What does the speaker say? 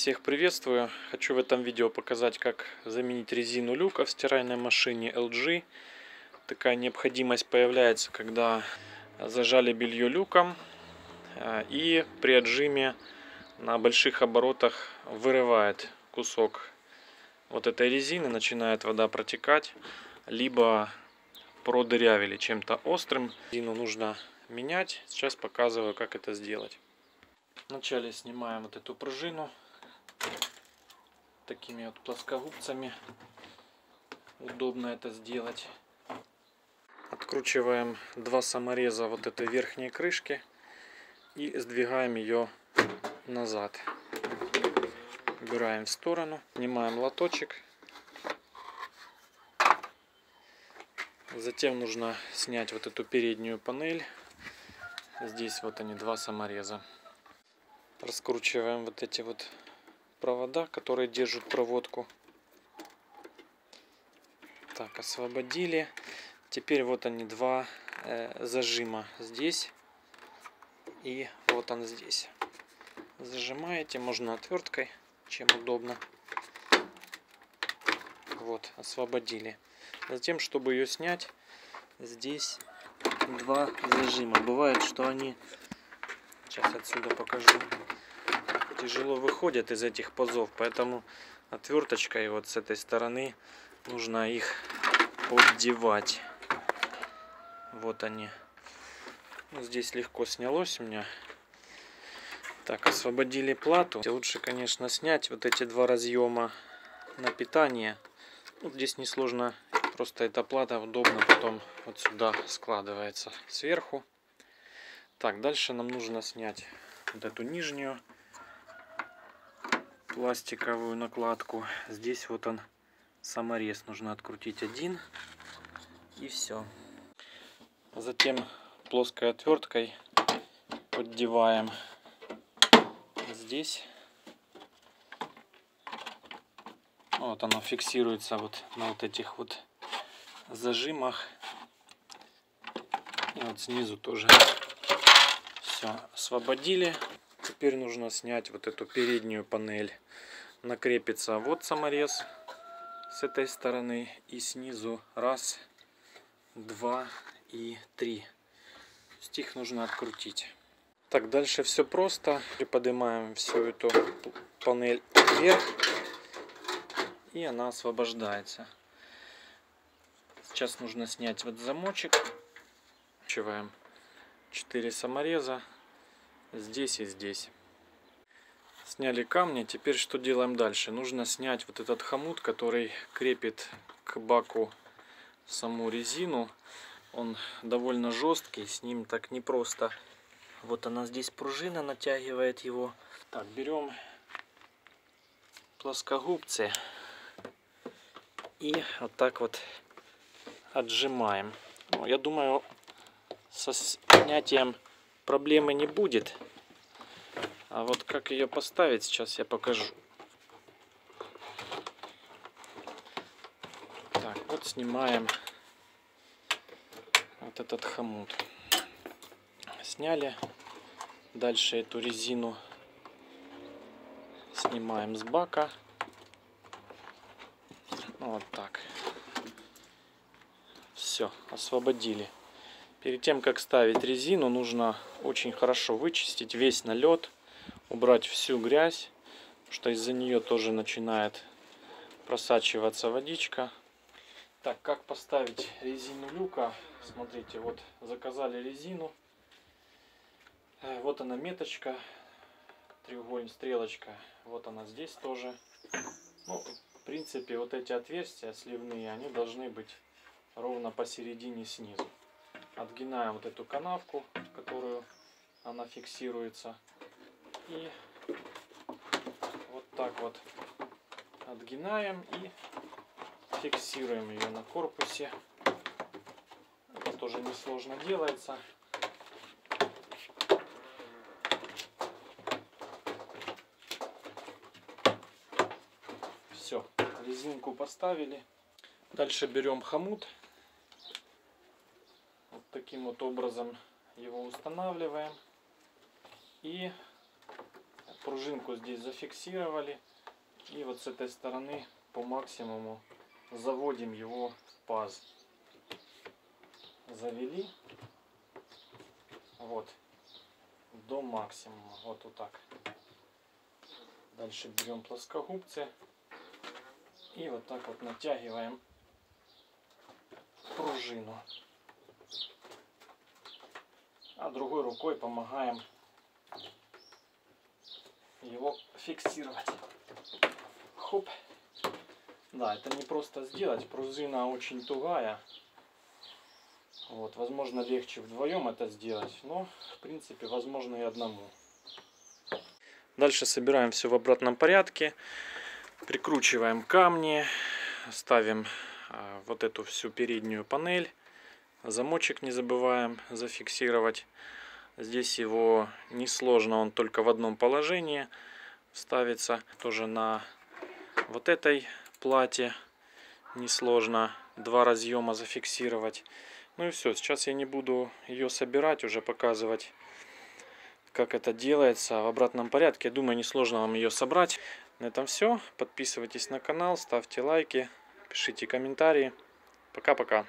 Всех приветствую! Хочу в этом видео показать, как заменить резину люка в стиральной машине LG. Такая необходимость появляется, когда зажали белье люком и при отжиме на больших оборотах вырывает кусок вот этой резины, начинает вода протекать, либо продырявили чем-то острым. Резину нужно менять. Сейчас показываю, как это сделать. Вначале снимаем вот эту пружину такими вот плоскогубцами, удобно это сделать. Откручиваем два самореза вот этой верхней крышки и сдвигаем ее назад, убираем в сторону, снимаем лоточек. Затем нужно снять вот эту переднюю панель, здесь вот они, два самореза. Раскручиваем вот эти вот провода, которые держат проводку. Так, освободили. Теперь вот они, два зажима здесь и вот он здесь. Зажимаете, можно отверткой, чем удобно. Вот, освободили. Затем, чтобы ее снять, здесь два зажима. Бывает, что они, сейчас отсюда покажу, тяжело выходят из этих пазов, поэтому отверточкой вот с этой стороны нужно их поддевать. Вот они. Ну, здесь легко снялось у меня. Так, освободили плату. Лучше, конечно, снять вот эти два разъема на питание. Ну, здесь несложно, просто эта плата удобно потом вот сюда складывается сверху. Так, дальше нам нужно снять вот эту нижнюю пластиковую накладку. Здесь вот он, саморез, нужно открутить один, и все. Затем плоской отверткой поддеваем здесь. Вот она фиксируется вот на вот этих вот зажимах. И вот снизу тоже. Все, освободили. Теперь нужно снять вот эту переднюю панель. Накрепится вот саморез с этой стороны и снизу раз, два и три. Их нужно открутить. Так, дальше все просто. Поднимаем всю эту панель вверх, и она освобождается. Сейчас нужно снять вот замочек. Откручиваем 4 самореза. Здесь и здесь. Сняли камни. Теперь что делаем дальше? Нужно снять вот этот хомут, который крепит к баку саму резину. Он довольно жесткий, с ним так непросто. Вот она здесь, пружина натягивает его. Так, берем плоскогубцы и вот так вот отжимаем. Ну, я думаю, со снятием проблемы не будет. А вот как ее поставить, сейчас я покажу. Так, вот снимаем вот этот хомут. Сняли. Дальше эту резину снимаем с бака. Вот так. Все, освободили. Перед тем, как ставить резину, нужно очень хорошо вычистить весь налет, убрать всю грязь, потому что из-за нее тоже начинает просачиваться водичка. Так, как поставить резину люка? Смотрите, вот заказали резину. Вот она меточка, треугольник, стрелочка. Вот она здесь тоже. Ну, в принципе, вот эти отверстия сливные, они должны быть ровно посередине снизу. Отгинаем вот эту канавку, которую она фиксируется. И вот так вот отгинаем и фиксируем ее на корпусе. Это тоже несложно делается. Все, резинку поставили. Дальше берем хомут. Вот таким вот образом его устанавливаем. И пружинку здесь зафиксировали. И вот с этой стороны по максимуму заводим его в паз. Завели. Вот. До максимума. Вот так. Дальше берем плоскогубцы. И вот так вот натягиваем пружину. А другой рукой помогаем его фиксировать. Хоп. Да, это не просто сделать. Пружина очень тугая. Вот, возможно, легче вдвоем это сделать, но, в принципе, возможно и одному. Дальше собираем все в обратном порядке. Прикручиваем камни, ставим вот эту всю переднюю панель. Замочек не забываем зафиксировать. Здесь его несложно, он только в одном положении ставится. Тоже на вот этой плате несложно два разъема зафиксировать. Ну и все, сейчас я не буду ее собирать, уже показывать, как это делается в обратном порядке. Я думаю, несложно вам ее собрать. На этом все. Подписывайтесь на канал, ставьте лайки, пишите комментарии. Пока-пока.